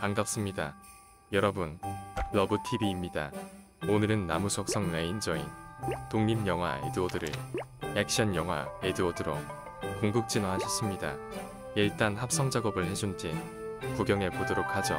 반갑습니다. 여러분, 러브TV입니다. 오늘은 나무석성 레인저인 독립영화 에드워드를 액션영화 에드워드로 궁극 진화하셨습니다. 일단 합성작업을 해준 뒤 구경해보도록 하죠.